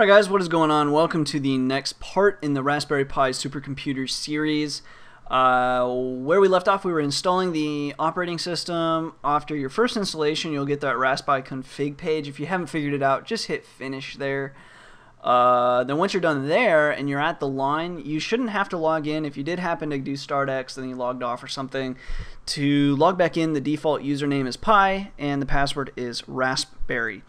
Alright guys, what is going on? Welcome to the next part in the Raspberry Pi supercomputer series. Where we left off, we were installing the operating system. After your first installation, you'll get that Raspberry config page. If you haven't figured it out, just hit finish there. Then once you're done there and you're at the line, you shouldn't have to log in. If you did happen to do startx, then you logged off or something. To log back in, the default username is Pi and the password is Raspberry.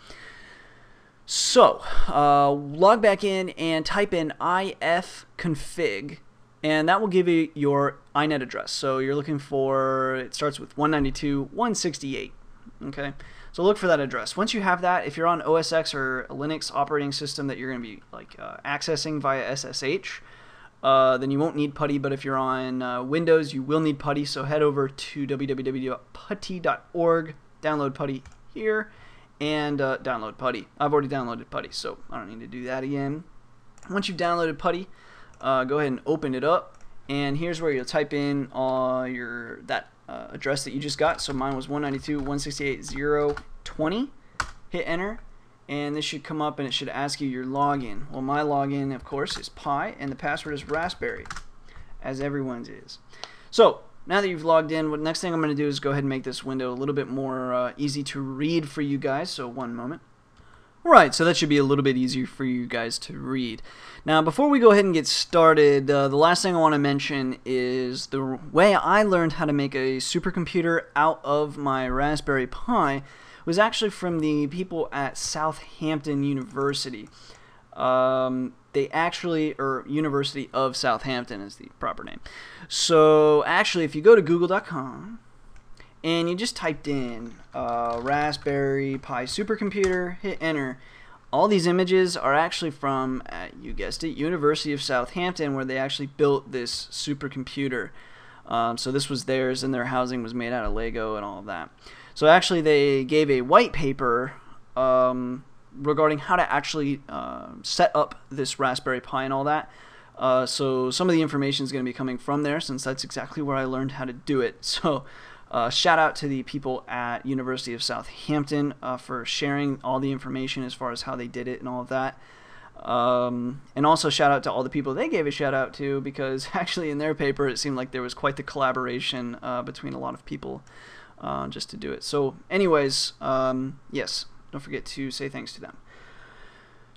So log back in and type in ifconfig, and that will give you your inet address. So you're looking for, it starts with 192.168. Okay, so look for that address. Once you have that, if you're on OSX or a Linux operating system that you're going to be like accessing via SSH, then you won't need PuTTY. But if you're on Windows, you will need PuTTY. So head over to www.putty.org, download PuTTY here, and download PuTTY. I've already downloaded PuTTY, so I don't need to do that again. Once you've downloaded PuTTY, go ahead and open it up, and here's where you'll type in all your address that you just got. So mine was 192.168.0.20. Hit enter, and this should come up, and it should ask you your login. Well, my login, of course, is Pi, and the password is Raspberry, as everyone's is. So now that you've logged in, the next thing I'm going to do is go ahead and make this window a little bit more easy to read for you guys, so one moment. Alright, so that should be a little bit easier for you guys to read. Now, before we go ahead and get started, the last thing I want to mention is the way I learned how to make a supercomputer out of my Raspberry Pi was actually from the people at Southampton University. They actually, or University of Southampton is the proper name. So actually, if you go to google.com and you just typed in Raspberry Pi supercomputer, hit enter, all these images are actually from, you guessed it, University of Southampton, where they actually built this supercomputer. So this was theirs, and their housing was made out of Lego and all of that. So actually they gave a white paper regarding how to actually set up this Raspberry Pi and all that. So some of the information is going to be coming from there, since that's exactly where I learned how to do it. So shout out to the people at University of Southampton for sharing all the information as far as how they did it and all of that. And also shout out to all the people they gave a shout out to, because actually in their paper it seemed like there was quite the collaboration between a lot of people just to do it. So anyways, yes, don't forget to say thanks to them.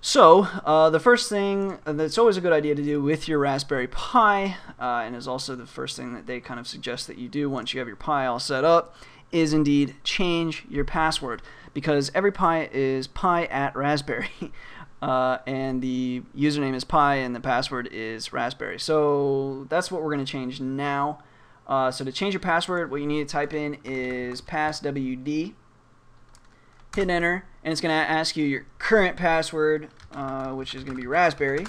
So the first thing that's always a good idea to do with your Raspberry Pi, and is also the first thing that they kind of suggest that you do once you have your Pi all set up, is indeed change your password, because every Pi is Pi at Raspberry, and the username is Pi and the password is Raspberry. So that's what we're going to change now. So to change your password, what you need to type in is passwd. Hit enter, and it's going to ask you your current password, which is going to be Raspberry,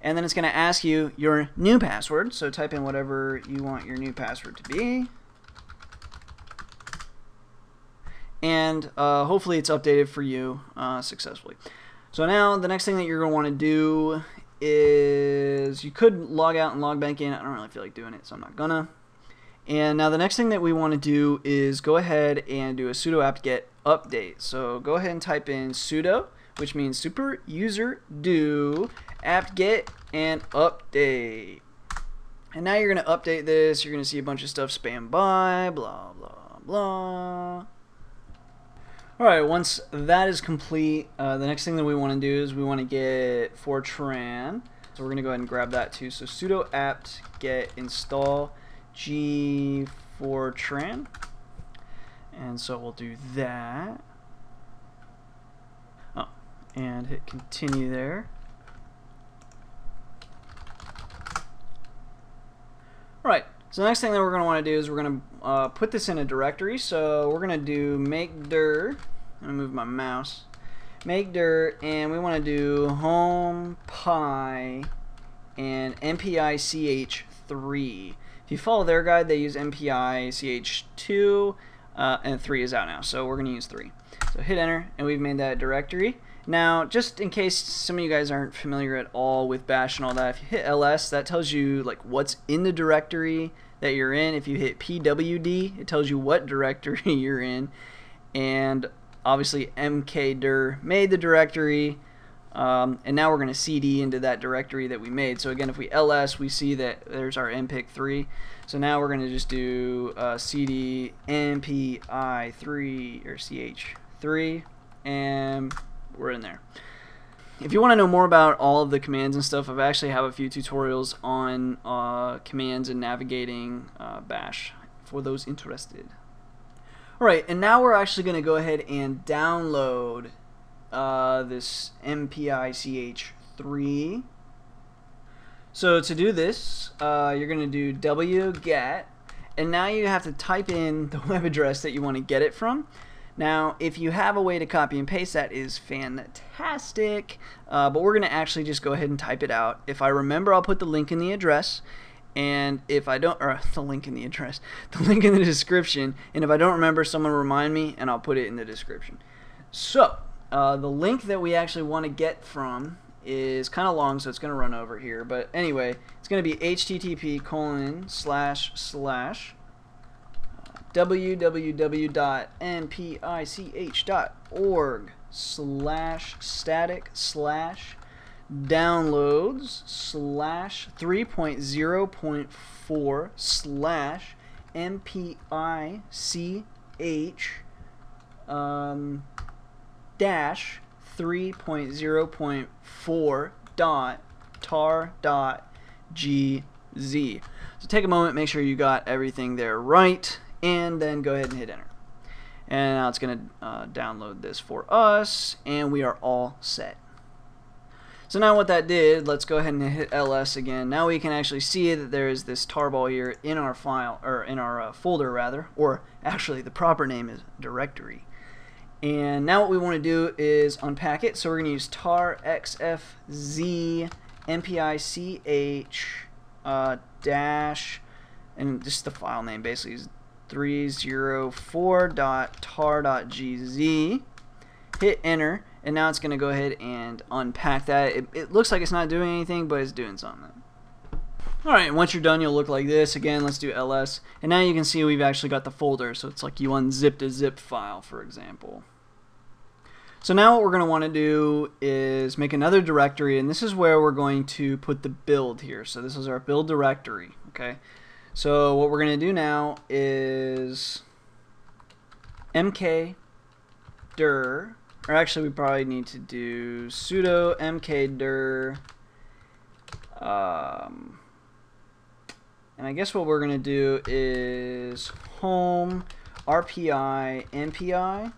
and then it's going to ask you your new password. So type in whatever you want your new password to be, and hopefully it's updated for you successfully. So now the next thing that you're going to want to do is, you could log out and log back in. I don't really feel like doing it, so I'm not gonna. And now the next thing that we want to do is go ahead and do a sudo apt-get update. So go ahead and type in sudo, which means super user do apt-get and update. And now you're going to update this. You're going to see a bunch of stuff, spam by, blah, blah, blah. Alright, once that is complete, the next thing that we want to do is we want to get Fortran. So we're going to go ahead and grab that too. So sudo apt-get install G Fortran, and so we'll do that. Oh, and hit continue there. All right. So the next thing that we're going to want to do is we're going to put this in a directory. So we're going to do make dir. I'm going to move my mouse. Make dir, and we want to do home pi and MPICH3. If you follow their guide, they use MPICH2, and 3 is out now, so we're going to use 3. So hit enter, and we've made that directory. Now, just in case some of you guys aren't familiar at all with bash and all that, if you hit ls, that tells you like what's in the directory that you're in. If you hit pwd, it tells you what directory you're in. And obviously mkdir made the directory, And now we're going to cd into that directory that we made. So again, if we ls, we see that there's our MPICH3. So now we're going to just do cd MPI3 or ch3, and we're in there. If you want to know more about all of the commands and stuff, I've actually have a few tutorials on commands and navigating bash for those interested. Alright, and now we're actually going to go ahead and download this MPICH3. So to do this, you're going to do wget, and now you have to type in the web address that you want to get it from. Now, if you have a way to copy and paste, that is fantastic, but we're going to actually just go ahead and type it out. If I remember, I'll put the link in the address, and if I don't, or the link in the address, the link in the description, and if I don't remember, someone remind me, and I'll put it in the description. So, the link that we actually want to get from is kind of long, so it's going to run over here, but anyway, it's going to be http:// www.mpich-3.4/MPICH-3.4/tar.gz. So take a moment, make sure you got everything there right, and then go ahead and hit enter. And now it's going to download this for us, and we are all set. So now what that did, let's go ahead and hit ls again. Now we can actually see that there is this tarball here in our file, or in our folder rather, or actually the proper name is directory. And now what we want to do is unpack it. So we're going to use tar xfz mpich dash, and just the file name basically is 304.tar.gz. Hit enter, and now it's going to go ahead and unpack that. It looks like it's not doing anything, but it's doing something. Alright, once you're done, you'll look like this. Again, let's do ls, and now you can see we've actually got the folder, so it's like you unzipped a zip file, for example. So now what we're going to want to do is make another directory, and this is where we're going to put the build here. So this is our build directory, okay? So what we're going to do now is mkdir, or actually we probably need to do sudo mkdir, and I guess what we're going to do is home rpi mpi,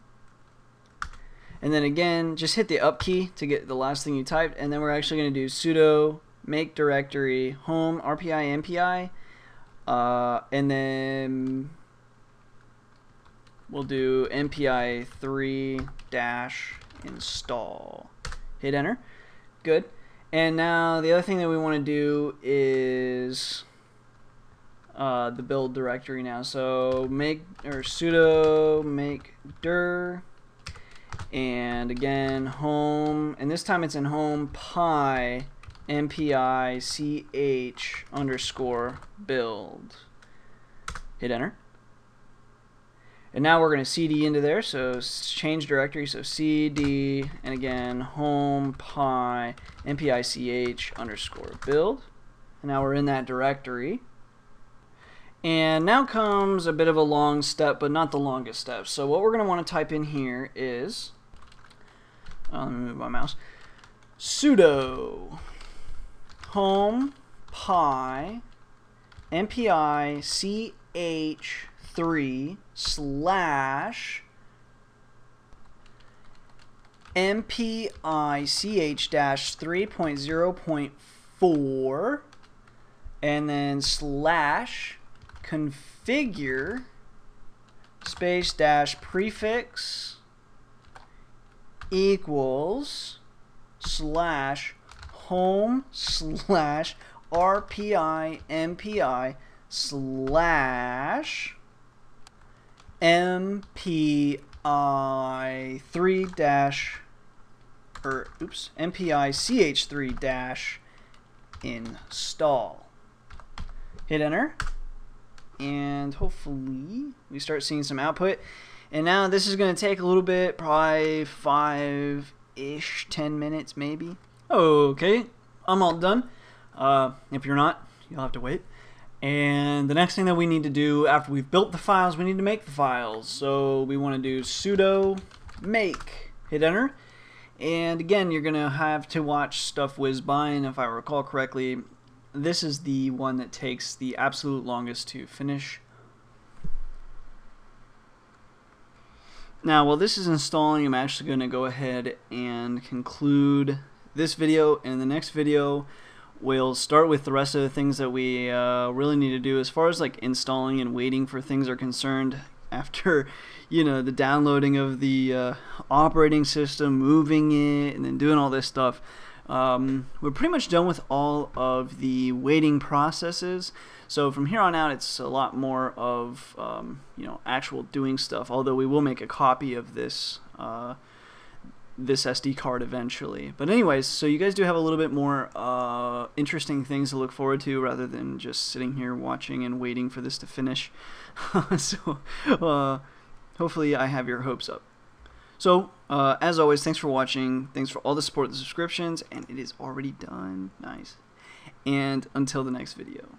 and then again just hit the up key to get the last thing you typed, and then we're actually going to do sudo make directory home rpi mpi. And then we'll do MPI3 dash install. Hit enter. Good. And now the other thing that we want to do is the build directory now. So make, or sudo make dir, and again home, and this time it's in home pi MPICH_build. Hit enter. And now we're going to cd into there, so change directory, so cd, and again home pi MPICH_build. And now we're in that directory. And now comes a bit of a long step, but not the longest step. So what we're going to want to type in here is, let me move my mouse, sudo home pi MPICH3/MPICH-3.0.4, and then slash configure space dash prefix equals slash home slash RPI MPI slash MPI3 dash, or oops, MPICH3 dash install. Hit enter, and hopefully we start seeing some output. And now this is going to take a little bit, probably 5 ish 10 minutes maybe. Okay, I'm all done. If you're not, you'll have to wait. And the next thing that we need to do after we've built the files, we need to make the files. So we want to do sudo make, hit enter. And again, you're gonna have to watch stuff whiz by, and if I recall correctly, this is the one that takes the absolute longest to finish. Now, while this is installing, I'm actually going to go ahead and conclude this video, and the next video we'll start with the rest of the things that we really need to do as far as like installing and waiting for things are concerned. After, you know, the downloading of the operating system, moving it, and then doing all this stuff, we're pretty much done with all of the waiting processes. So from here on out, it's a lot more of you know, actual doing stuff. Although we will make a copy of this this SD card eventually. But anyways, so you guys do have a little bit more interesting things to look forward to rather than just sitting here watching and waiting for this to finish. So hopefully I have your hopes up. So as always, thanks for watching. Thanks for all the support and the subscriptions. And it is already done. Nice. And until the next video.